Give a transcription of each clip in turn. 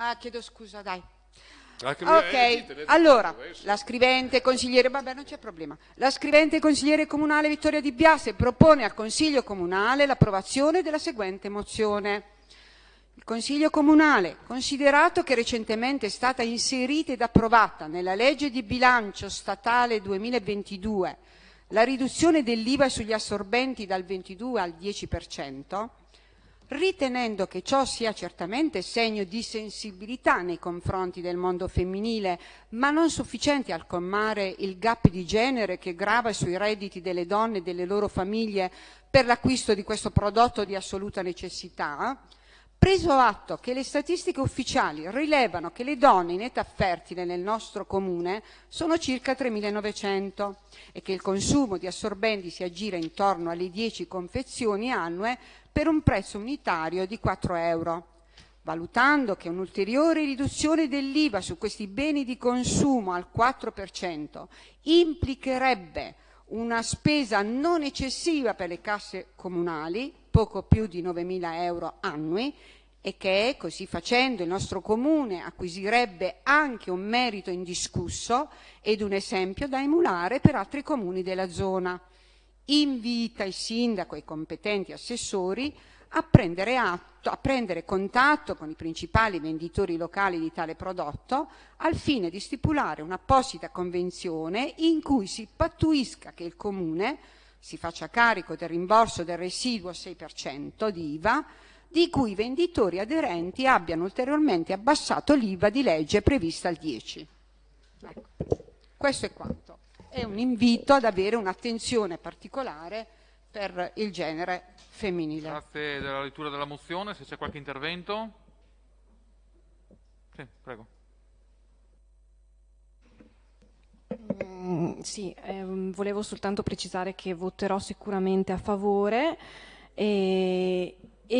Ah, chiedo scusa, dai. Ok, allora, la scrivente consigliere, vabbè non c'è problema, la scrivente consigliere comunale Vittoria Di Biase propone al Consiglio Comunale l'approvazione della seguente mozione. Il Consiglio Comunale, considerato che recentemente è stata inserita ed approvata nella legge di bilancio statale 2022 la riduzione dell'IVA sugli assorbenti dal 22 al 10%, ritenendo che ciò sia certamente segno di sensibilità nei confronti del mondo femminile, ma non sufficiente a colmare il gap di genere che grava sui redditi delle donne e delle loro famiglie per l'acquisto di questo prodotto di assoluta necessità, preso atto che le statistiche ufficiali rilevano che le donne in età fertile nel nostro comune sono circa 3.900 e che il consumo di assorbenti si aggira intorno alle 10 confezioni annue per un prezzo unitario di 4 euro, valutando che un'ulteriore riduzione dell'IVA su questi beni di consumo al 4% implicherebbe una spesa non eccessiva per le casse comunali, poco più di 9.000 euro annui, e che così facendo il nostro comune acquisirebbe anche un merito indiscusso ed un esempio da emulare per altri comuni della zona. Invita il sindaco e i competenti assessori a prendere contatto con i principali venditori locali di tale prodotto al fine di stipulare un'apposita convenzione in cui si pattuisca che il comune si faccia carico del rimborso del residuo 6% di IVA, di cui i venditori aderenti abbiano ulteriormente abbassato l'IVA di legge prevista al 10%. Ecco. Questo è quanto. È un invito ad avere un'attenzione particolare per il genere femminile. Grazie della lettura della mozione. Se c'è qualche intervento? Sì, prego. Sì, volevo soltanto precisare che voterò sicuramente a favore e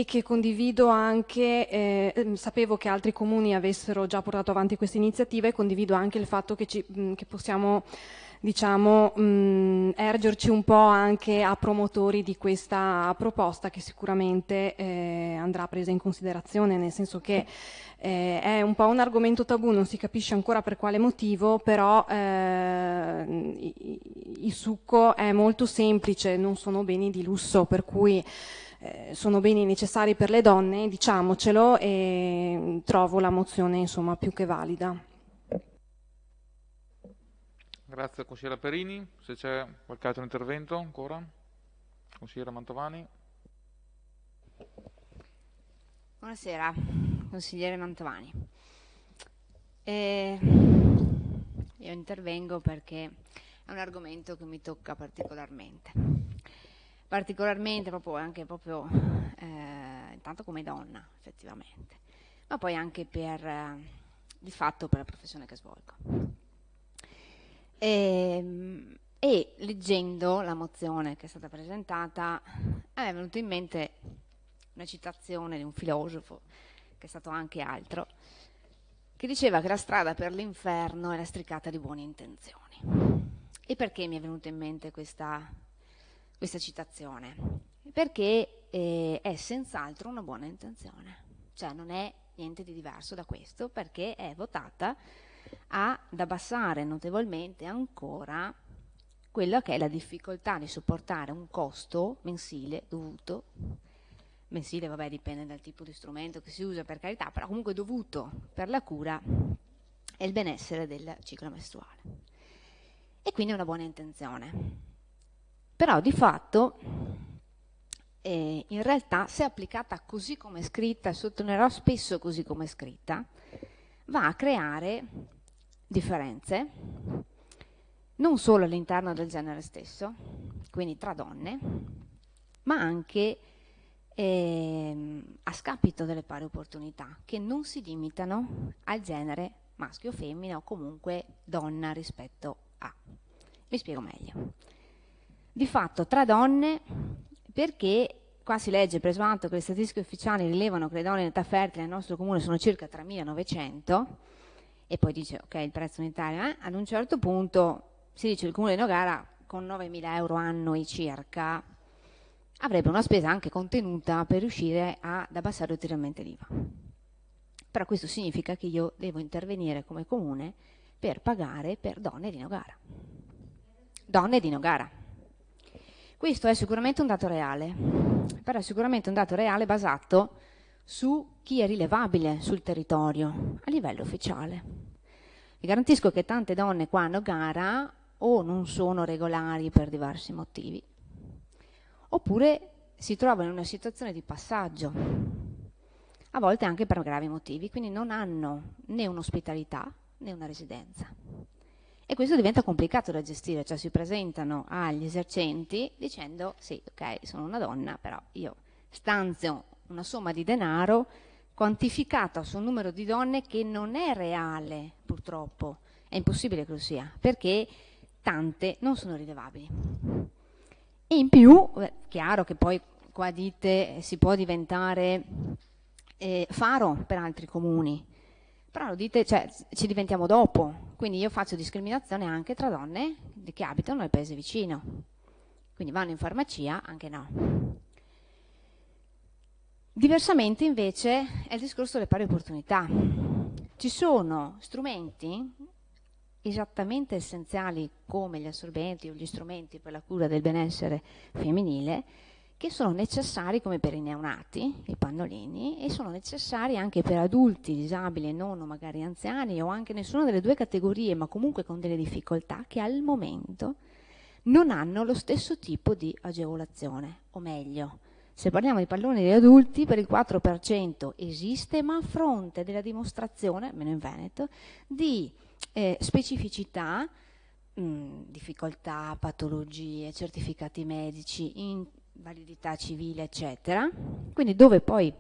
che condivido anche, sapevo che altri comuni avessero già portato avanti questa iniziativa e condivido anche il fatto che possiamo, diciamo, ergerci un po' anche a promotori di questa proposta che sicuramente andrà presa in considerazione, nel senso che è un po' un argomento tabù, non si capisce ancora per quale motivo, però il succo è molto semplice, non sono beni di lusso, per cui sono beni necessari per le donne, diciamocelo, e trovo la mozione insomma più che valida. Grazie consigliera Perini, se c'è qualche altro intervento ancora? Consigliera Mantovani. Buonasera, consigliere Mantovani. Io intervengo perché è un argomento che mi tocca particolarmente proprio, anche proprio intanto come donna effettivamente, ma poi anche per di fatto per la professione che svolgo. E leggendo la mozione che è stata presentata mi è venuta in mente una citazione di un filosofo che è stato anche altro, che diceva che la strada per l'inferno è lastricata di buone intenzioni. E perché mi è venuta in mente questa citazione? Perché è senz'altro una buona intenzione, cioè non è niente di diverso da questo, perché è votata ad abbassare notevolmente ancora quella che è la difficoltà di sopportare un costo mensile dovuto, mensile vabbè dipende dal tipo di strumento che si usa per carità, però comunque dovuto per la cura e il benessere del ciclo mestruale. E quindi è una buona intenzione. Però di fatto in realtà se applicata così come è scritta, e sottolineerò spesso così come è scritta, va a creare differenze non solo all'interno del genere stesso, quindi tra donne, ma anche a scapito delle pari opportunità che non si limitano al genere maschio o femmina o comunque donna rispetto a. Mi spiego meglio. Di fatto tra donne, perché qua si legge, preso atto che le statistiche ufficiali rilevano che le donne in età fertile nel nostro comune sono circa 3.900, e poi dice, ok, il prezzo unitario, ad un certo punto si dice che il comune di Nogara con 9.000 euro annui circa avrebbe una spesa anche contenuta per riuscire ad abbassare ulteriormente l'IVA. Però questo significa che io devo intervenire come comune per pagare per donne di Nogara. Donne di Nogara. Questo è sicuramente un dato reale, però è sicuramente un dato reale basato su chi è rilevabile sul territorio a livello ufficiale. Vi garantisco che tante donne qua a Nogara o non sono regolari per diversi motivi, oppure si trovano in una situazione di passaggio, a volte anche per gravi motivi, quindi non hanno né un'ospitalità né una residenza. E questo diventa complicato da gestire, cioè si presentano agli esercenti dicendo sì, ok, sono una donna, però io stanzio una somma di denaro quantificata su un numero di donne che non è reale, purtroppo, è impossibile che lo sia, perché tante non sono rilevabili. E in più, chiaro che poi qua dite si può diventare faro per altri comuni, però lo dite, cioè, ci diventiamo dopo, quindi io faccio discriminazione anche tra donne che abitano nel paese vicino, quindi vanno in farmacia, anche no. Diversamente invece è il discorso delle pari opportunità. Ci sono strumenti esattamente essenziali come gli assorbenti o gli strumenti per la cura del benessere femminile che sono necessari come per i neonati, i pannolini, e sono necessari anche per adulti, disabili e non, o magari anziani, o anche nessuna delle due categorie, ma comunque con delle difficoltà che al momento non hanno lo stesso tipo di agevolazione. O meglio, se parliamo di palloni degli adulti, per il 4% esiste, ma a fronte della dimostrazione, almeno in Veneto, di specificità, difficoltà, patologie, certificati medici, invalidità civile, eccetera. Quindi dove poi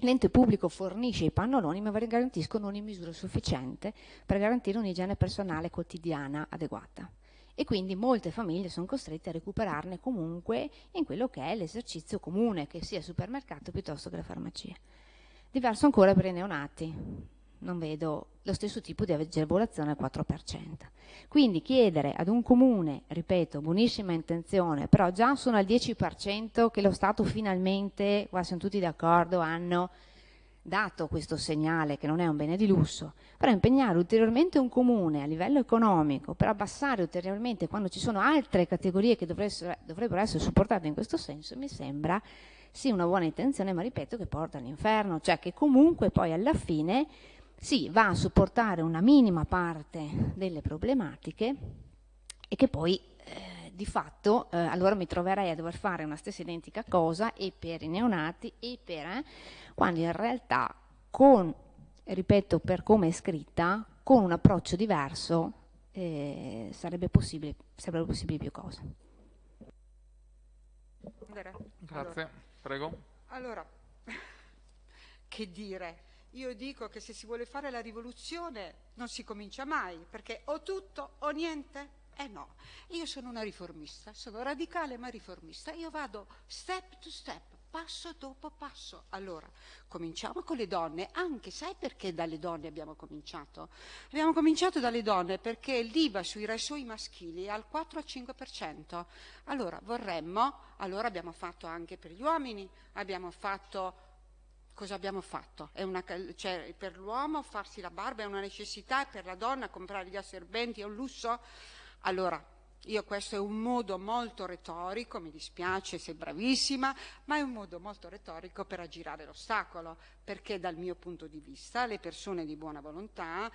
l'ente pubblico fornisce i pannoloni, ma ve li garantiscono in misura sufficiente per garantire un'igiene personale quotidiana adeguata. E quindi molte famiglie sono costrette a recuperarne comunque in quello che è l'esercizio comune, che sia il supermercato piuttosto che la farmacia. Diverso ancora per i neonati, non vedo lo stesso tipo di agevolazione al 4%. Quindi chiedere ad un comune, ripeto, buonissima intenzione, però già sono al 10% che lo Stato finalmente, qua siamo tutti d'accordo, hanno dato questo segnale che non è un bene di lusso, però impegnare ulteriormente un comune a livello economico per abbassare ulteriormente quando ci sono altre categorie che dovrebbero essere supportate in questo senso mi sembra sì una buona intenzione, ma ripeto che porta all'inferno, cioè che comunque poi alla fine sì, va a supportare una minima parte delle problematiche e che poi di fatto allora mi troverei a dover fare una stessa identica cosa e per i neonati e per quando in realtà con, ripeto, per come è scritta, con un approccio diverso sarebbero possibili più cose. Grazie, allora, prego. Allora, che dire? Io dico che se si vuole fare la rivoluzione non si comincia mai, perché o tutto o niente. Eh no, io sono una riformista, sono radicale ma riformista, io vado step to step, passo dopo passo. Allora, cominciamo con le donne, anche sai perché dalle donne abbiamo cominciato? Abbiamo cominciato dalle donne perché l'IVA sui rasoi maschili è al 4-5%, allora vorremmo, allora abbiamo fatto anche per gli uomini, abbiamo fatto... Cosa abbiamo fatto? Cioè, per l'uomo farsi la barba è una necessità, per la donna comprare gli assorbenti è un lusso? Allora, io questo è un modo molto retorico, mi dispiace, sei bravissima, ma è un modo molto retorico per aggirare l'ostacolo, perché dal mio punto di vista le persone di buona volontà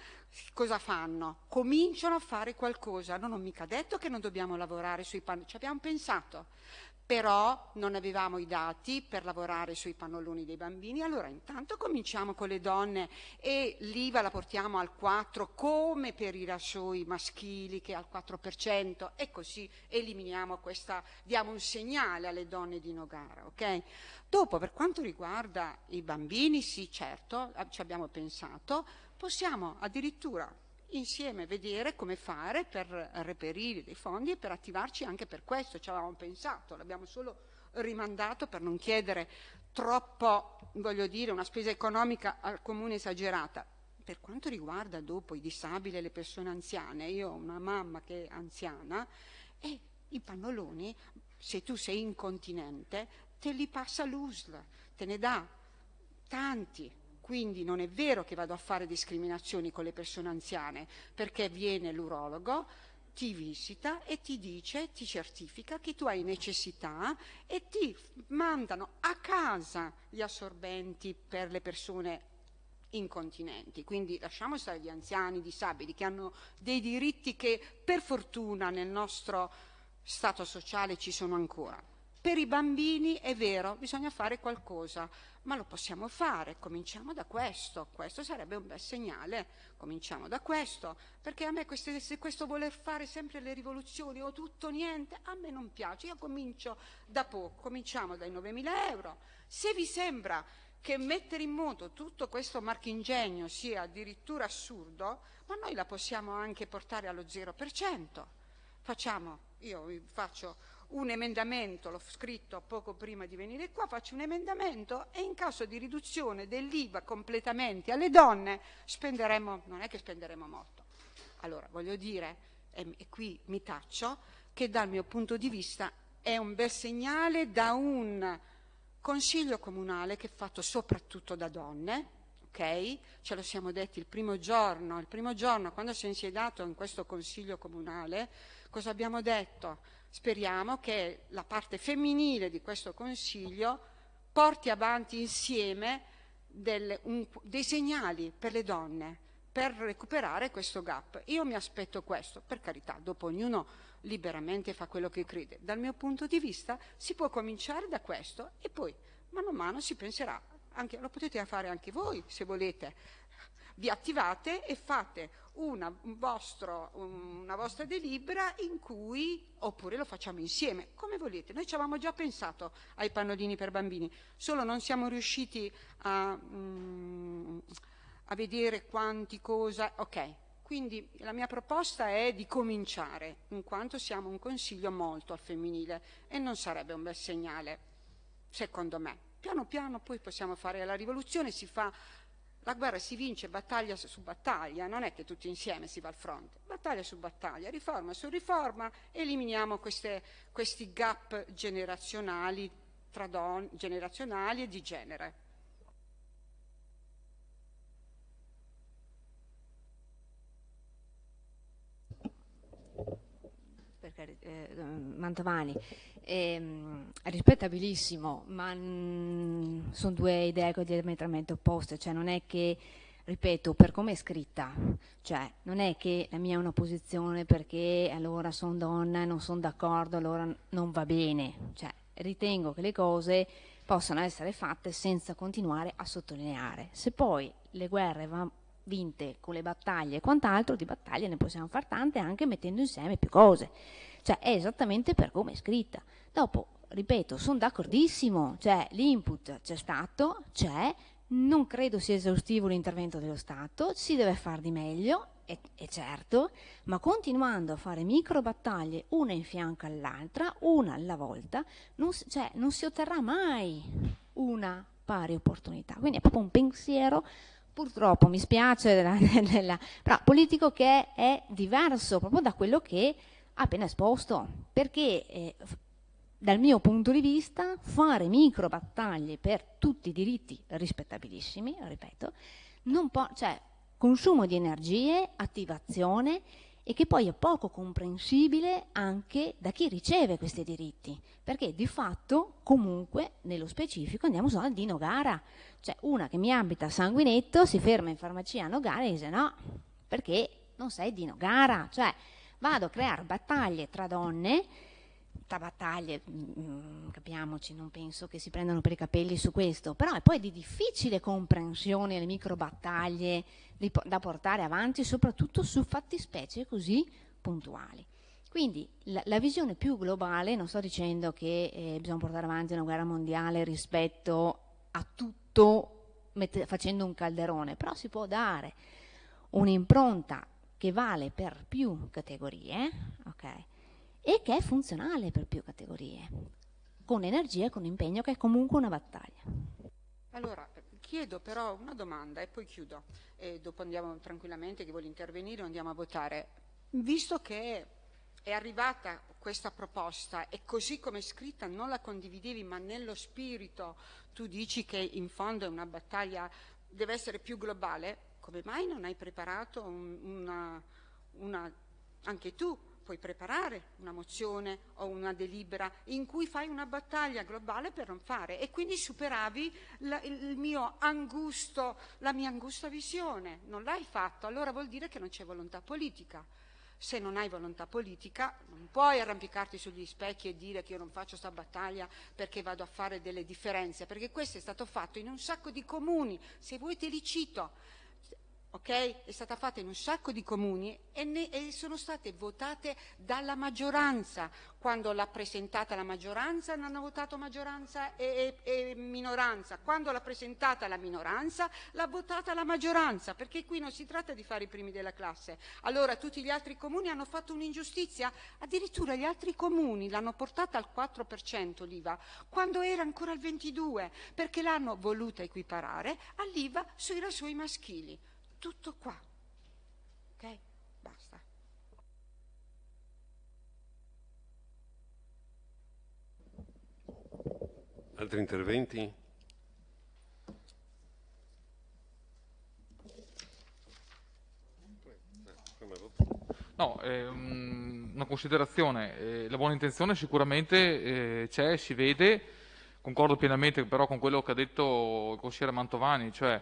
cosa fanno? Cominciano a fare qualcosa, non ho mica detto che non dobbiamo lavorare sui panni, ci abbiamo pensato. Però non avevamo i dati per lavorare sui pannoloni dei bambini, allora intanto cominciamo con le donne e l'IVA la portiamo al 4% come per i rasoi maschili che è al 4% e così eliminiamo questa, diamo un segnale alle donne di Nogara, ok? Dopo per quanto riguarda i bambini, sì certo, ci abbiamo pensato, possiamo addirittura insieme vedere come fare per reperire dei fondi e per attivarci anche per questo, ci avevamo pensato, l'abbiamo solo rimandato per non chiedere troppo, voglio dire, una spesa economica al comune esagerata. Per quanto riguarda dopo i disabili e le persone anziane, io ho una mamma che è anziana e i pannoloni, se tu sei incontinente, te li passa l'USL, te ne dà tanti. Quindi non è vero che vado a fare discriminazioni con le persone anziane, perché viene l'urologo, ti visita e ti dice, ti certifica che tu hai necessità e ti mandano a casa gli assorbenti per le persone incontinenti. Quindi lasciamo stare gli anziani, i disabili, che hanno dei diritti che per fortuna nel nostro stato sociale ci sono ancora. Per i bambini è vero, bisogna fare qualcosa, ma lo possiamo fare, cominciamo da questo sarebbe un bel segnale, cominciamo da questo, perché a me questo voler fare sempre le rivoluzioni o tutto niente, a me non piace, io comincio da poco, cominciamo dai 9.000 euro, se vi sembra che mettere in moto tutto questo marchingegno sia addirittura assurdo, ma noi la possiamo anche portare allo 0%, io faccio un emendamento, l'ho scritto poco prima di venire qua, faccio un emendamento e in caso di riduzione dell'IVA completamente alle donne spenderemo, non è che spenderemo molto. Allora voglio dire, e qui mi taccio, che dal mio punto di vista è un bel segnale da un consiglio comunale che è fatto soprattutto da donne, ok? Ce lo siamo detti il primo giorno quando si è insediato in questo consiglio comunale, cosa abbiamo detto? Speriamo che la parte femminile di questo Consiglio porti avanti insieme dei segnali per le donne, per recuperare questo gap. Io mi aspetto questo, per carità, dopo ognuno liberamente fa quello che crede. Dal mio punto di vista si può cominciare da questo e poi mano a mano si penserà, lo potete fare anche voi se volete, vi attivate e fate una vostra delibera in cui, oppure lo facciamo insieme, come volete. Noi ci avevamo già pensato ai pannolini per bambini, solo non siamo riusciti a vedere quanti cosa. Ok, quindi la mia proposta è di cominciare, in quanto siamo un consiglio molto al femminile e non sarebbe un bel segnale, secondo me. Piano piano poi possiamo fare la rivoluzione, la guerra si vince battaglia su battaglia, non è che tutti insieme si va al fronte, battaglia su battaglia, riforma su riforma, eliminiamo questi gap generazionali, tra generazionali e di genere. Mantovani, rispettabilissimo, ma sono due idee diametralmente opposte, cioè non è che, ripeto, per come è scritta, cioè non è che la mia è una posizione perché allora sono donna e non sono d'accordo, allora non va bene, cioè ritengo che le cose possano essere fatte senza continuare a sottolineare. Se poi le guerre vanno vinte con le battaglie e quant'altro, di battaglie ne possiamo far tante anche mettendo insieme più cose, cioè è esattamente per come è scritta. Dopo, ripeto, sono d'accordissimo, cioè l'input c'è stato, non credo sia esaustivo l'intervento dello Stato, si deve far di meglio, è certo, ma continuando a fare micro battaglie una in fianco all'altra, una alla volta, non si otterrà mai una pari opportunità. Quindi è proprio un pensiero, purtroppo mi spiace, però politico, che è diverso proprio da quello che ha appena esposto, perché dal mio punto di vista fare micro battaglie per tutti i diritti rispettabilissimi, ripeto, non può, cioè consumo di energie, attivazione, e che poi è poco comprensibile anche da chi riceve questi diritti, perché di fatto comunque nello specifico andiamo solo di Nogara, cioè una che mi abita a Sanguinetto si ferma in farmacia a Nogara e dice no, perché non sei di Nogara, cioè vado a creare battaglie tra donne, tra battaglie, capiamoci, non penso che si prendano per i capelli su questo, però è poi di difficile comprensione le micro battaglie da portare avanti, soprattutto su fattispecie così puntuali. Quindi la visione più globale, non sto dicendo che bisogna portare avanti una guerra mondiale rispetto a tutto facendo un calderone, però si può dare un'impronta che vale per più categorie, ok? E che è funzionale per più categorie, con energia e con impegno, che è comunque una battaglia. Allora, chiedo però una domanda e poi chiudo, e dopo andiamo tranquillamente, chi vuole intervenire andiamo a votare. Visto che è arrivata questa proposta e così come è scritta non la condividevi, ma nello spirito tu dici che in fondo è una battaglia deve essere più globale, come mai non hai preparato anche tu puoi preparare una mozione o una delibera in cui fai una battaglia globale per non fare, e quindi superavi la mia angusta visione. Non l'hai fatto, allora vuol dire che non c'è volontà politica. Se non hai volontà politica non puoi arrampicarti sugli specchi e dire che io non faccio sta battaglia perché vado a fare delle differenze, perché questo è stato fatto in un sacco di comuni, se vuoi te li cito, ok? È stata fatta in un sacco di comuni e sono state votate dalla maggioranza. Quando l'ha presentata la maggioranza non hanno votato maggioranza e minoranza, quando l'ha presentata la minoranza l'ha votata la maggioranza, perché qui non si tratta di fare i primi della classe. Allora tutti gli altri comuni hanno fatto un'ingiustizia, addirittura gli altri comuni l'hanno portata al 4% l'IVA, quando era ancora al 22%, perché l'hanno voluta equiparare all'IVA sui rasoi maschili. Tutto qua, ok? Basta. Altri interventi? No, una considerazione, la buona intenzione sicuramente c'è, si vede, concordo pienamente però con quello che ha detto il consigliere Mantovani, cioè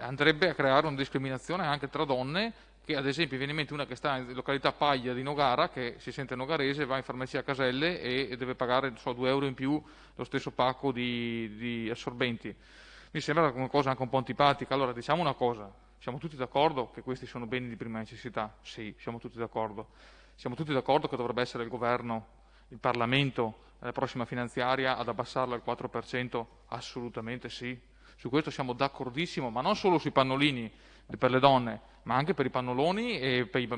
andrebbe a creare una discriminazione anche tra donne, che ad esempio viene in mente una che sta in località Paglia di Nogara, che si sente nogarese, va in farmacia a Caselle e deve pagare 2 euro in più lo stesso pacco di assorbenti. Mi sembra una cosa anche un po' antipatica. Allora diciamo una cosa, siamo tutti d'accordo che questi sono beni di prima necessità? Sì, siamo tutti d'accordo. Siamo tutti d'accordo che dovrebbe essere il governo, il Parlamento, la prossima finanziaria ad abbassarla al 4%? Assolutamente sì. Su questo siamo d'accordissimo, ma non solo sui pannolini per le donne, ma anche per i pannoloni e per i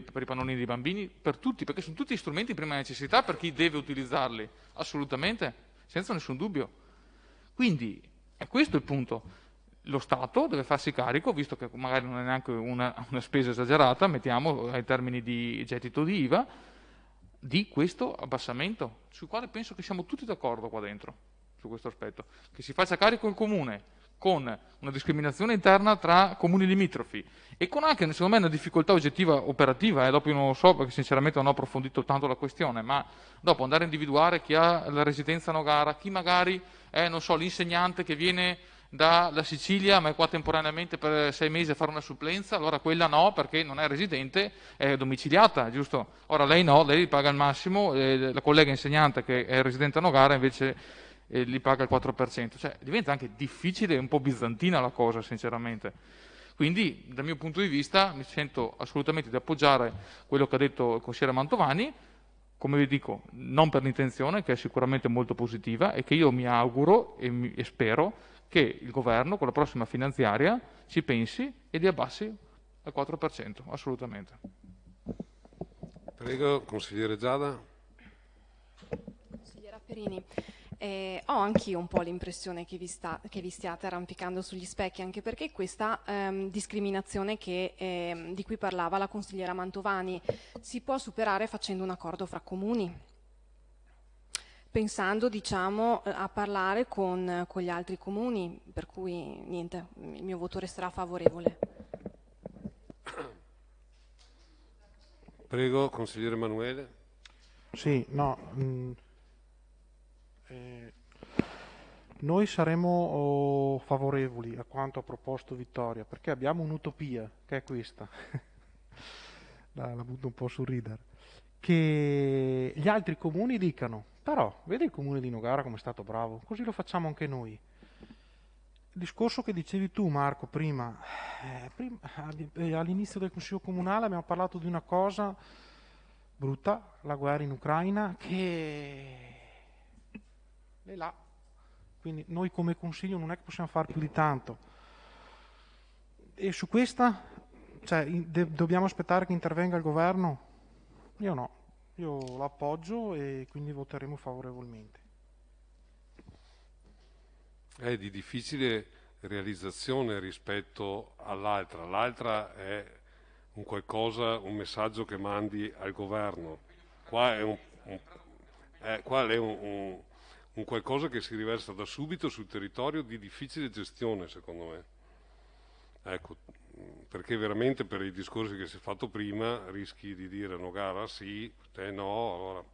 pannolini dei bambini, per tutti, perché sono tutti strumenti di prima necessità per chi deve utilizzarli, assolutamente, senza nessun dubbio. Quindi, è questo il punto. Lo Stato deve farsi carico, visto che magari non è neanche una spesa esagerata, mettiamo ai termini di gettito di IVA, di questo abbassamento, sul quale penso che siamo tutti d'accordo qua dentro. Su questo aspetto, che si faccia carico il comune con una discriminazione interna tra comuni limitrofi e con anche, secondo me, una difficoltà oggettiva operativa, dopo io non lo so perché sinceramente non ho approfondito tanto la questione, ma dopo andare a individuare chi ha la residenza a Nogara, chi magari è, non so, l'insegnante che viene dalla Sicilia ma è qua temporaneamente per 6 mesi a fare una supplenza, allora quella no perché non è residente, è domiciliata, giusto? Ora lei no, lei paga il massimo, la collega insegnante che è residente a Nogara invece e li paga il 4%, cioè diventa anche difficile e un po' bizantina la cosa sinceramente. Quindi dal mio punto di vista mi sento assolutamente di appoggiare quello che ha detto il consigliere Mantovani, come vi dico, non per l'intenzione che è sicuramente molto positiva e che io mi auguro e spero che il governo con la prossima finanziaria ci pensi e li abbassi al 4%, assolutamente. Prego, consigliere Giada. Consigliera Perini. Ho anch'io un po' l'impressione che vi stiate arrampicando sugli specchi, anche perché questa discriminazione di cui parlava la consigliera Mantovani si può superare facendo un accordo fra comuni, pensando diciamo a parlare con gli altri comuni, per cui niente, il mio voto resterà favorevole. Prego, consigliere Emanuele. Sì, no... Noi saremo favorevoli a quanto ha proposto Vittoria, perché abbiamo un'utopia che è questa la butto un po' a sorridere, che gli altri comuni dicano però vedi il comune di Nogara come è stato bravo, così lo facciamo anche noi. Il discorso che dicevi tu Marco prima, all'inizio del Consiglio Comunale abbiamo parlato di una cosa brutta, la guerra in Ucraina, che e là, quindi noi come Consiglio non è che possiamo fare più di tanto, e su questa cioè, dobbiamo aspettare che intervenga il governo? Io no, io lo appoggio e quindi voteremo favorevolmente. È di difficile realizzazione rispetto all'altra, l'altra è un qualcosa, un messaggio che mandi al governo, qua è un qualcosa che si riversa da subito sul territorio, di difficile gestione secondo me. Ecco, perché veramente per i discorsi che si è fatto prima rischi di dire no gara sì, te no, allora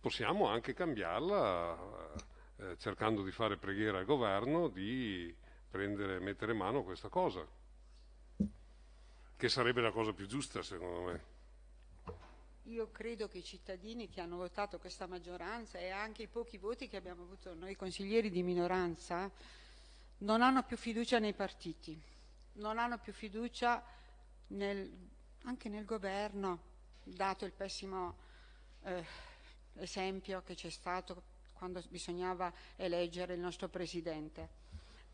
possiamo anche cambiarla cercando di fare preghiera al governo di mettere mano a questa cosa, che sarebbe la cosa più giusta secondo me. Io credo che i cittadini che hanno votato questa maggioranza e anche i pochi voti che abbiamo avuto noi consiglieri di minoranza non hanno più fiducia nei partiti, non hanno più fiducia anche nel governo, dato il pessimo esempio che c'è stato quando bisognava eleggere il nostro presidente.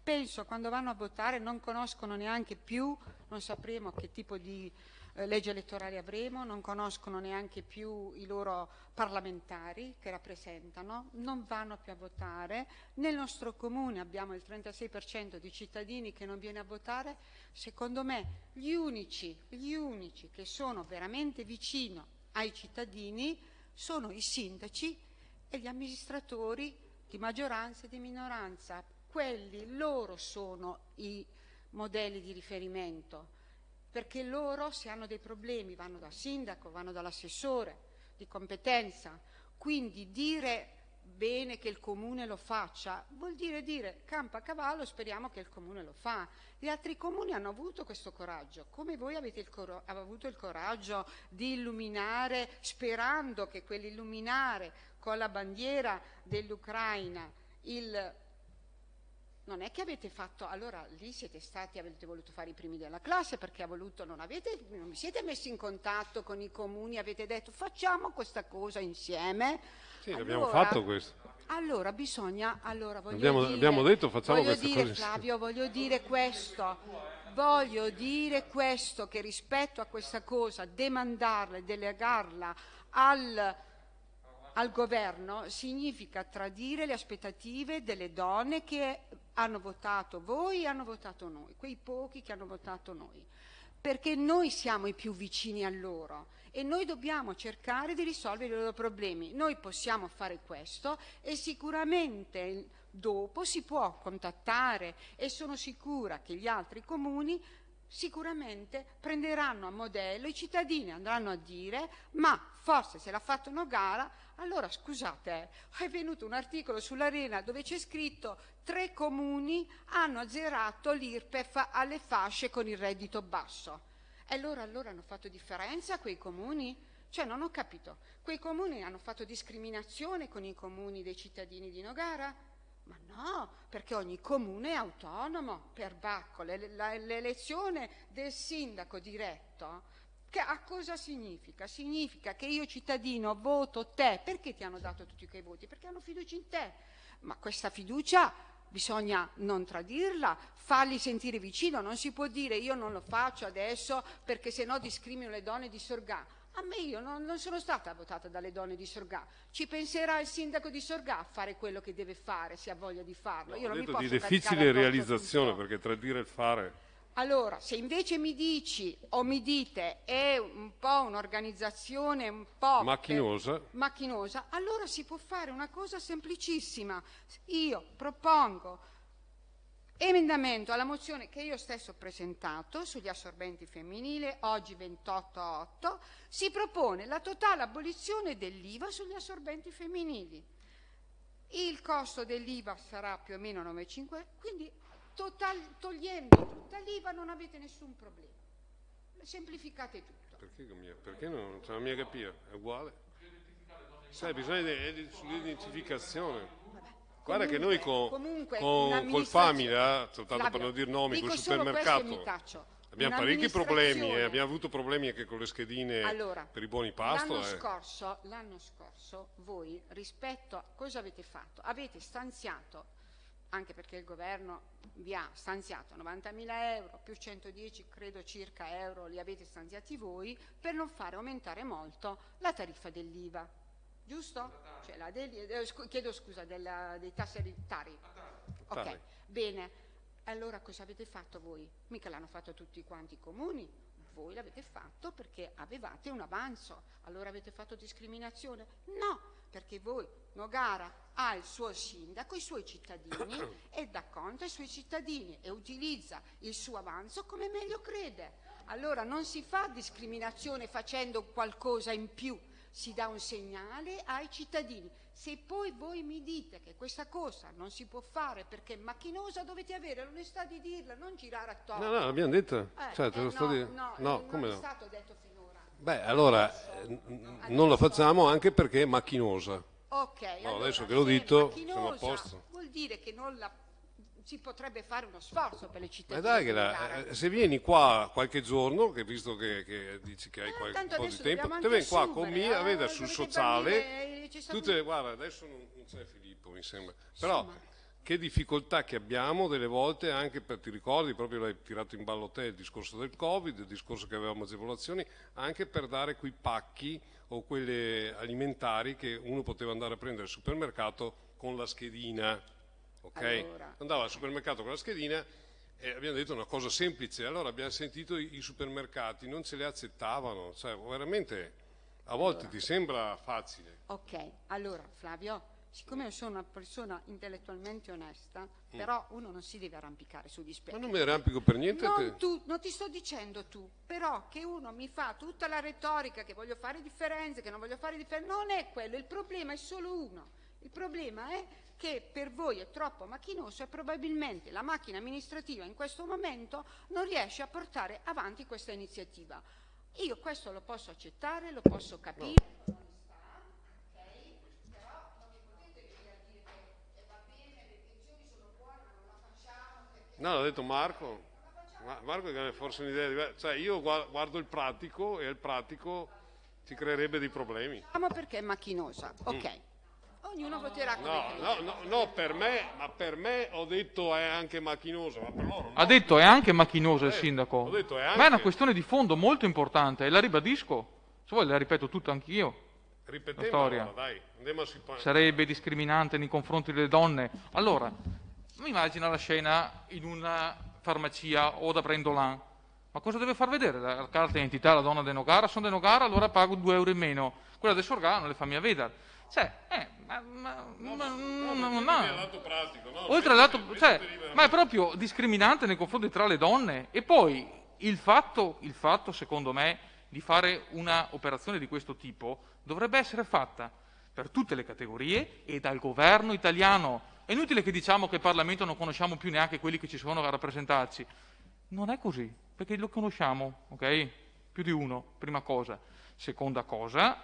Penso quando vanno a votare non conoscono neanche più, non sapremo che tipo di legge elettorale avremo, non conoscono neanche più i loro parlamentari che rappresentano, non vanno più a votare. Nel nostro comune abbiamo il 36% di cittadini che non viene a votare. Secondo me gli unici che sono veramente vicino ai cittadini sono i sindaci e gli amministratori di maggioranza e di minoranza. Quelli, loro sono i modelli di riferimento, perché loro se hanno dei problemi vanno dal sindaco, vanno dall'assessore di competenza, quindi dire bene che il comune lo faccia vuol dire campa a cavallo, speriamo che il comune lo fa. Gli altri comuni hanno avuto questo coraggio, come voi avete avuto il coraggio di illuminare, sperando che quell'illuminare con la bandiera dell'Ucraina il... Non è che avete fatto, allora lì siete stati, avete voluto fare i primi della classe perché non vi siete messi in contatto con i comuni, avete detto facciamo questa cosa insieme. Sì, allora, abbiamo fatto questo. Allora bisogna, abbiamo detto facciamo questa cosa insieme. Flavio, voglio dire questo, che rispetto a questa cosa demandarla e delegarla al governo significa tradire le aspettative delle donne che hanno votato voi e hanno votato noi, quei pochi che hanno votato noi, perché noi siamo i più vicini a loro e noi dobbiamo cercare di risolvere i loro problemi. Noi possiamo fare questo e sicuramente dopo si può contattare e sono sicura che gli altri comuni sicuramente prenderanno a modello, i cittadini andranno a dire ma forse se l'ha fatto Nogara, allora scusate, è venuto un articolo sull'Arena dove c'è scritto 3 comuni hanno azzerato l'IRPEF alle fasce con il reddito basso. E allora hanno fatto differenza quei comuni? Cioè non ho capito, quei comuni hanno fatto discriminazione con i comuni dei cittadini di Nogara? Ma no, perché ogni comune è autonomo, perbacco, l'elezione del sindaco diretto, che a cosa significa? Significa che io cittadino voto te, perché ti hanno dato tutti quei voti? Perché hanno fiducia in te, ma questa fiducia bisogna non tradirla, farli sentire vicino, non si può dire io non lo faccio adesso perché sennò discrimino le donne di Sorgà. A me io non sono stata votata dalle donne di Sorgà, ci penserà il sindaco di Sorgà a fare quello che deve fare se ha voglia di farlo. Io non mi posso caricare addosso tutto. Di difficile realizzazione, perché tra dire e fare. Allora, se invece mi dici o mi dite è un po' un'organizzazione un po' macchinosa, allora si può fare una cosa semplicissima. Io propongo emendamento alla mozione che io stesso ho presentato sugli assorbenti femminili, oggi 28/8, si propone la totale abolizione dell'IVA sugli assorbenti femminili. Il costo dell'IVA sarà più o meno 9,5, quindi togliendo tutta l'IVA non avete nessun problema. Semplificate tutto. Perché non c'è la mia capire? È uguale? Sai, bisogna di sull'identificazione. Guarda che noi col Famila, soltanto per non dire nomi, col supermercato, abbiamo parecchi problemi, abbiamo avuto problemi anche con le schedine per i buoni pasto. L'anno scorso voi rispetto a cosa avete fatto? Avete stanziato, anche perché il governo vi ha stanziato 90.000 euro più 110 credo circa euro li avete stanziati voi per non fare aumentare molto la tariffa dell'IVA. Giusto? Cioè, chiedo scusa dei tasseritari. Ok, bene. Allora cosa avete fatto voi? Mica l'hanno fatto tutti quanti i comuni. Voi l'avete fatto perché avevate un avanzo. Allora avete fatto discriminazione? No, perché voi Nogara ha il suo sindaco, i suoi cittadini e dà conto ai suoi cittadini e utilizza il suo avanzo come meglio crede. Allora non si fa discriminazione facendo qualcosa in più, si dà un segnale ai cittadini. Se poi voi mi dite che questa cosa non si può fare perché è macchinosa, dovete avere l'onestà di dirla, non girare attorno. No, l'abbiamo detto. No, come no? È stato detto finora. Beh, allora non la facciamo anche perché è macchinosa. Ok, no, allora, adesso che l'ho detto, siamo a posto. Vuol dire che non la... si potrebbe fare uno sforzo per le città. Ma dai, se vieni qua qualche giorno, che visto che dici che hai qualche po' di tempo, te vieni qua con me a vedere sul sociale. Guarda, adesso non c'è Filippo, mi sembra. Però insomma, che difficoltà che abbiamo delle volte, anche per, ti ricordi, proprio l'hai tirato in ballo te il discorso del Covid, il discorso che avevamo agevolazioni, anche per dare quei pacchi o quelle alimentari che uno poteva andare a prendere al supermercato con la schedina. Okay? Allora, andava al supermercato con la schedina e abbiamo detto una cosa semplice, allora abbiamo sentito i supermercati non ce le accettavano, cioè veramente a volte allora, ti sembra facile. Ok, allora Flavio, siccome io sono una persona intellettualmente onesta, però uno non si deve arrampicare sugli specchi. Ma non mi arrampico per niente. Non ti sto dicendo tu, però che uno mi fa tutta la retorica che voglio fare differenze, che non voglio fare differenze, non è quello, il problema è solo uno. Il problema è che per voi è troppo macchinoso e probabilmente la macchina amministrativa in questo momento non riesce a portare avanti questa iniziativa. Io questo lo posso accettare, lo posso capire, no. Okay. Però non mi potete venire a dire che va bene, le intenzioni sono buone, ma non la facciamo. No, l'ha detto Marco. Marco è forse un'idea diversa. Cioè io guardo il pratico e il pratico ci creerebbe dei problemi. Perché è macchinosa, ok. Ognuno voterà come per me ho detto è anche macchinoso, ma per loro no. Ha detto è anche macchinoso il sindaco. Ho detto è anche... Ma è una questione di fondo molto importante e la ribadisco. Se vuoi la ripeto tutta anch'io. Ripetiamo, dai. Andiamo a sarebbe discriminante nei confronti delle donne. Allora, mi immagino la scena in una farmacia o da Brendolan. Ma cosa deve far vedere? La carta d'identità, la donna di Nogara, sono di Nogara, allora pago 2 euro in meno. Quella di Sorgana non le fa mia vedere. Cioè, ma è proprio discriminante nei confronti tra le donne. E poi il fatto, secondo me, di fare un'operazione di questo tipo dovrebbe essere fatta per tutte le categorie e dal governo italiano. È inutile che diciamo che il Parlamento non conosciamo più neanche quelli che ci sono a rappresentarci. Non è così, perché lo conosciamo, ok? Più di uno, prima cosa. Seconda cosa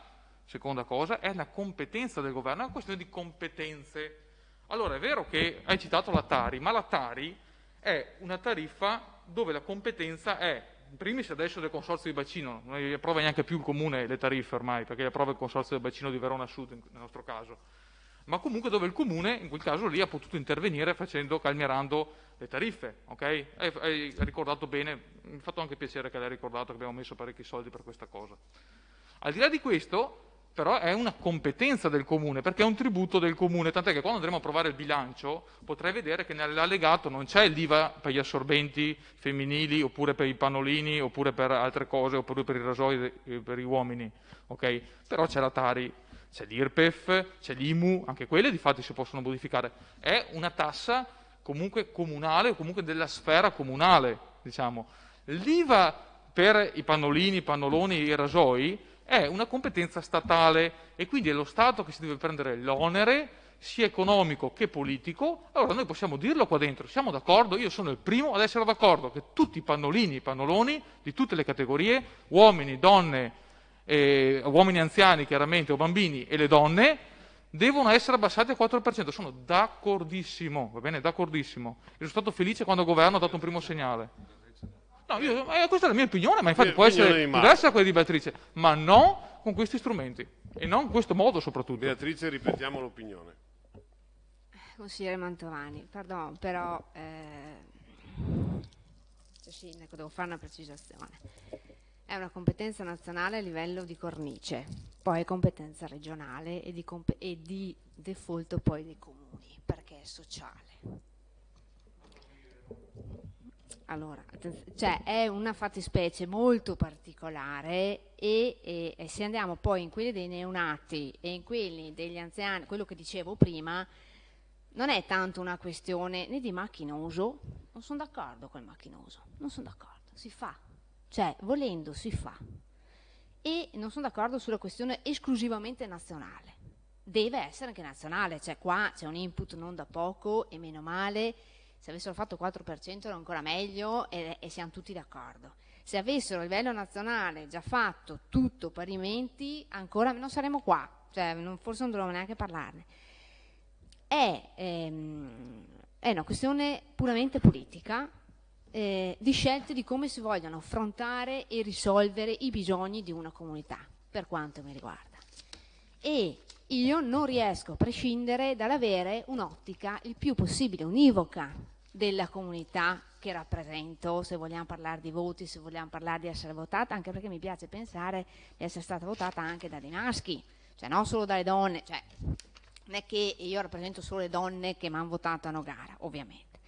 è la competenza del governo, è una questione di competenze. Allora è vero che hai citato la Tari, ma la Tari è una tariffa dove la competenza è, in primis adesso del Consorzio di Bacino, non le approva neanche più il Comune le tariffe ormai, perché le approva il Consorzio del Bacino di Verona Sud nel nostro caso, ma comunque dove il Comune in quel caso lì ha potuto intervenire calmierando le tariffe, ok? Hai ricordato bene, mi ha fatto anche piacere che l'hai ricordato che abbiamo messo parecchi soldi per questa cosa. Al di là di questo, però è una competenza del Comune, perché è un tributo del Comune, tant'è che quando andremo a provare il bilancio potrai vedere che nell'allegato non c'è l'IVA per gli assorbenti femminili, oppure per i pannolini, oppure per altre cose, oppure per i rasoi per gli uomini, ok? Però c'è la Tari, c'è l'IRPEF, c'è l'IMU, anche quelle di fatto si possono modificare. È una tassa comunque comunale, o comunque della sfera comunale, diciamo. L'IVA per i pannolini, i pannoloni, i rasoi, è una competenza statale e quindi è lo Stato che si deve prendere l'onere sia economico che politico. Allora noi possiamo dirlo qua dentro, siamo d'accordo, io sono il primo ad essere d'accordo che tutti i pannolini, i pannoloni di tutte le categorie, uomini, donne, uomini anziani chiaramente o bambini e le donne devono essere abbassati al 4%, sono d'accordissimo, va bene, d'accordissimo. Sono stato felice quando il governo ha dato un primo segnale. No, questa è la mia opinione, ma infatti può essere diversa da quella di Beatrice, ma non con questi strumenti e non in questo modo soprattutto. Beatrice, ripetiamo l'opinione. Consigliere Mantovani, pardon, però sindaco, devo fare una precisazione. È una competenza nazionale a livello di cornice, poi è competenza regionale e di default poi dei comuni, perché è sociale. Allora, cioè è una fattispecie molto particolare e se andiamo poi in quelli dei neonati e in quelli degli anziani, quello che dicevo prima, non è tanto una questione né di macchinoso, non sono d'accordo con il macchinoso, non sono d'accordo, si fa, cioè volendo si fa. E non sono d'accordo sulla questione esclusivamente nazionale, deve essere anche nazionale, cioè qua c'è un input non da poco e meno male. Se avessero fatto 4% era ancora meglio e siamo tutti d'accordo. Se avessero a livello nazionale già fatto tutto parimenti, ancora non saremmo qua, cioè forse non dovremmo neanche parlarne. È una questione puramente politica, di scelte di come si vogliono affrontare e risolvere i bisogni di una comunità, per quanto mi riguarda. E io non riesco a prescindere dall'avere un'ottica il più possibile univoca della comunità che rappresento, se vogliamo parlare di voti, se vogliamo parlare di essere votata, anche perché mi piace pensare di essere stata votata anche dai maschi, cioè non solo dalle donne, cioè non è che io rappresento solo le donne che mi hanno votato a Nogara, ovviamente.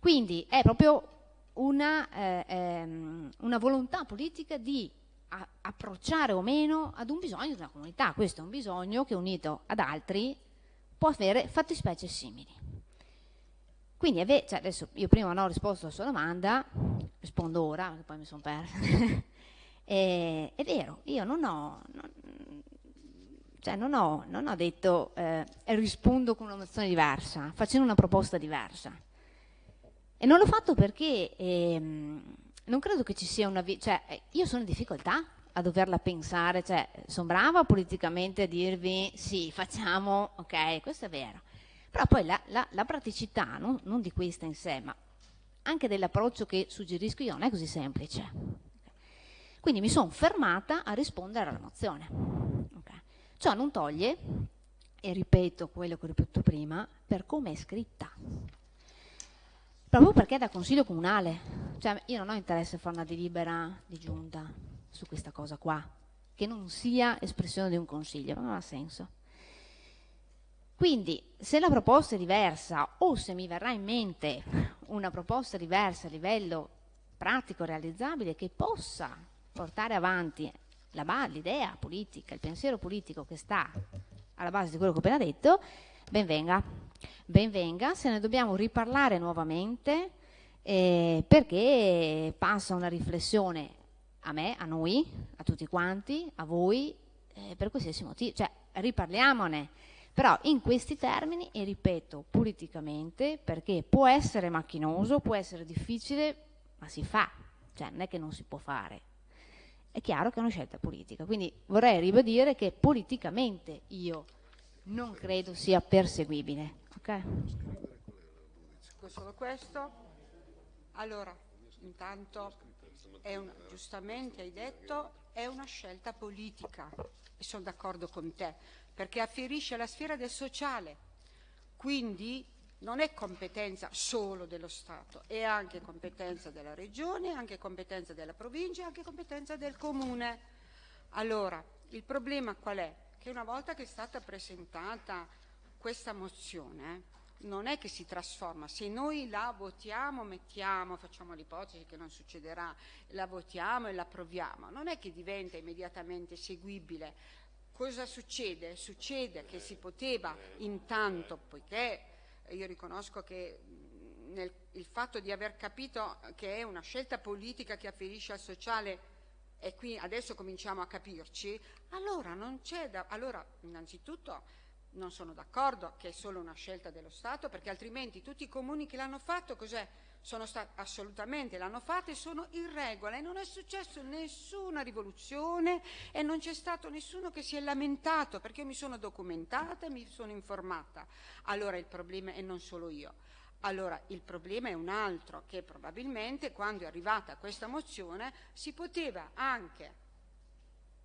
Quindi è proprio una volontà politica di approcciare o meno ad un bisogno di una comunità. Questo è un bisogno che unito ad altri può avere fattispecie simili. Quindi cioè adesso io prima non ho risposto alla sua domanda, rispondo ora perché poi mi sono persa. È vero, io non ho detto rispondo con una mozione diversa, facendo una proposta diversa, e non l'ho fatto perché non credo che ci sia una via, cioè io sono in difficoltà a doverla pensare, cioè sono brava politicamente a dirvi sì, facciamo, ok, questo è vero, però poi la praticità, non di questa in sé, ma anche dell'approccio che suggerisco io non è così semplice. Quindi mi sono fermata a rispondere alla mozione. Okay. Ciò non toglie, e ripeto quello che ho ripetuto prima, per come è scritta. Proprio perché è da consiglio comunale, cioè io non ho interesse a fare una delibera di giunta su questa cosa qua, che non sia espressione di un consiglio, non ha senso. Quindi se la proposta è diversa o se mi verrà in mente una proposta diversa a livello pratico realizzabile che possa portare avanti l'idea politica, il pensiero politico che sta alla base di quello che ho appena detto, ben venga. Ben venga, se ne dobbiamo riparlare nuovamente perché passa una riflessione a me, a noi, a tutti quanti, a voi, per qualsiasi motivo, cioè riparliamone, però in questi termini e ripeto politicamente, perché può essere macchinoso, può essere difficile, ma si fa, cioè non è che non si può fare, è chiaro che è una scelta politica, quindi vorrei ribadire che politicamente io non credo sia perseguibile. Ok? Solo questo? Allora, intanto, giustamente hai detto, è una scelta politica, e sono d'accordo con te, perché afferisce alla sfera del sociale, quindi non è competenza solo dello Stato, è anche competenza della Regione, anche competenza della Provincia, anche competenza del Comune. Allora, il problema qual è? Che una volta che è stata presentata questa mozione non è che si trasforma, se noi la votiamo, mettiamo, facciamo l'ipotesi che non succederà, la votiamo e la approviamo, non è che diventa immediatamente seguibile. Cosa succede? Succede che si poteva intanto, poiché io riconosco che il fatto di aver capito che è una scelta politica che afferisce al sociale, e qui adesso cominciamo a capirci, allora non c'è da... Allora, innanzitutto... Non sono d'accordo che è solo una scelta dello Stato, perché altrimenti tutti i comuni che l'hanno fatto cos'è? Sono stati assolutamente, l'hanno fatta e sono in regola e non è successo nessuna rivoluzione e non c'è stato nessuno che si è lamentato, perché io mi sono documentata e mi sono informata. Allora il problema è non solo io. Allora il problema è un altro, che probabilmente quando è arrivata questa mozione si poteva anche...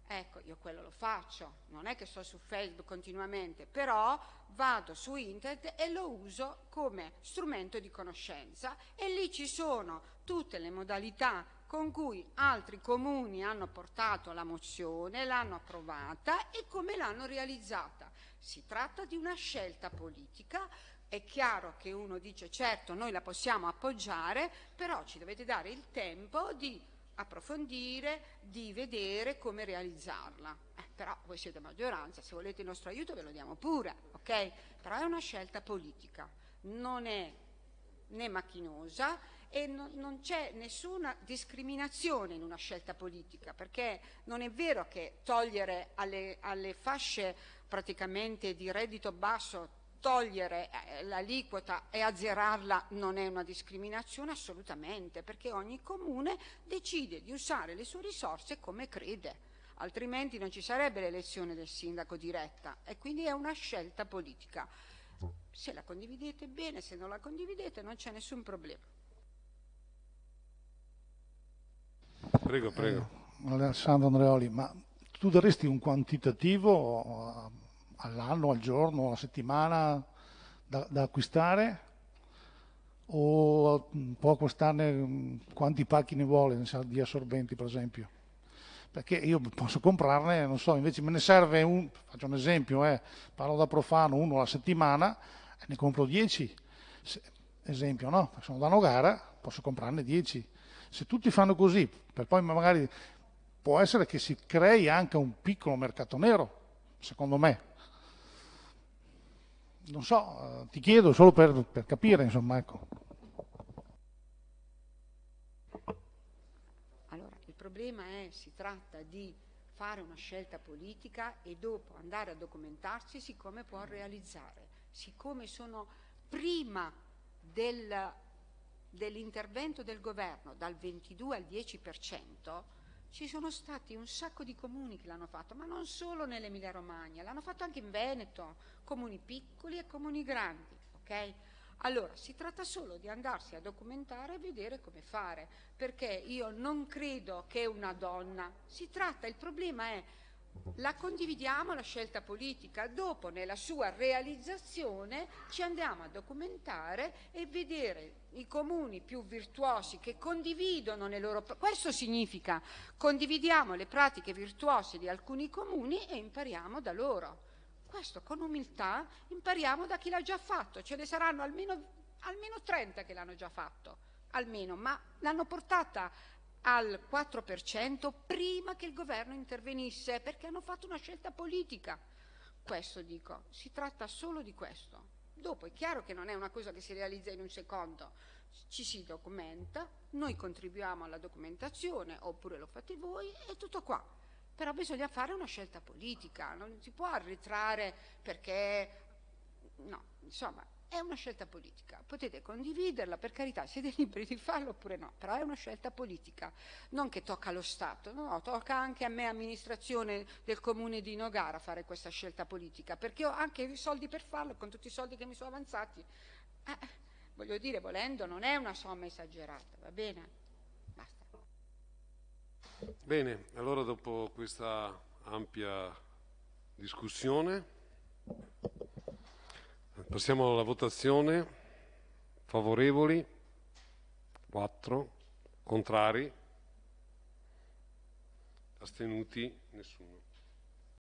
Ecco, io quello lo faccio, non è che sto su Facebook continuamente, però vado su internet e lo uso come strumento di conoscenza e lì ci sono tutte le modalità con cui altri comuni hanno portato la mozione, l'hanno approvata e come l'hanno realizzata. Si tratta di una scelta politica È chiaro che uno dice certo noi la possiamo appoggiare, però ci dovete dare il tempo di approfondire, di vedere come realizzarla. Però voi siete maggioranza, se volete il nostro aiuto ve lo diamo pure, ok? Però è una scelta politica, non è né macchinosa e non c'è nessuna discriminazione in una scelta politica, perché non è vero che togliere alle fasce praticamente di reddito basso togliere l'aliquota e azzerarla non è una discriminazione, assolutamente, perché ogni comune decide di usare le sue risorse come crede, altrimenti non ci sarebbe l'elezione del sindaco diretta, e quindi è una scelta politica. Se la condividete bene, se non la condividete non c'è nessun problema. Prego, prego. Alessandro Andreoli, ma tu daresti un quantitativo all'anno, al giorno, alla settimana da acquistare, o può acquistarne quanti pacchi ne vuole di assorbenti, per esempio? Perché io posso comprarne, non so, invece me ne serve un, faccio un esempio, parlo da profano, uno alla settimana, e ne compro 10, esempio, no? Sono da Nogara, posso comprarne 10. Se tutti fanno così, per poi magari può essere che si crei anche un piccolo mercato nero, secondo me. Non so, ti chiedo solo per capire, insomma, ecco. Allora, il problema è, si tratta di fare una scelta politica e dopo andare a documentarsi siccome può realizzare, siccome sono prima dell'intervento del governo dal 22 al 10%, ci sono stati un sacco di comuni che l'hanno fatto, ma non solo nell'Emilia Romagna, l'hanno fatto anche in Veneto, comuni piccoli e comuni grandi, ok? Allora, si tratta solo di andarsi a documentare e vedere come fare, perché io non credo che una donna, il problema è, la condividiamo la scelta politica, dopo nella sua realizzazione ci andiamo a documentare e vedere i comuni più virtuosi che condividono le loro... Questo significa condividiamo le pratiche virtuose di alcuni comuni e impariamo da loro. Questo con umiltà, impariamo da chi l'ha già fatto, ce ne saranno almeno 30 che l'hanno già fatto, almeno, ma l'hanno portata al 4% prima che il governo intervenisse, perché hanno fatto una scelta politica. Questo dico, si tratta solo di questo. Dopo è chiaro che non è una cosa che si realizza in un secondo, ci si documenta, noi contribuiamo alla documentazione oppure lo fate voi e tutto qua. Però bisogna fare una scelta politica, non si può arretrare perché... No, insomma... È una scelta politica, potete condividerla, per carità, siete liberi di farlo oppure no, però è una scelta politica, non che tocca allo Stato, no, tocca anche a me, amministrazione del comune di Nogara, fare questa scelta politica, perché ho anche i soldi per farlo, con tutti i soldi che mi sono avanzati, voglio dire, volendo, non è una somma esagerata, va bene? Basta. Bene, allora dopo questa ampia discussione passiamo alla votazione. Favorevoli, 4, contrari, astenuti, nessuno.